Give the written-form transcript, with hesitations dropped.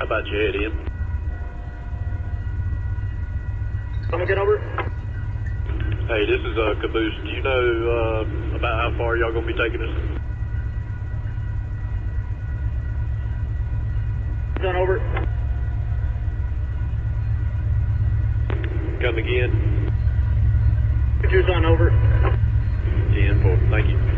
How about you, idiot? Let me get over. Hey, this is Caboose. Do you know about how far y'all gonna be taking us? Done over. Come again. 2's on over. 10-4, thank you.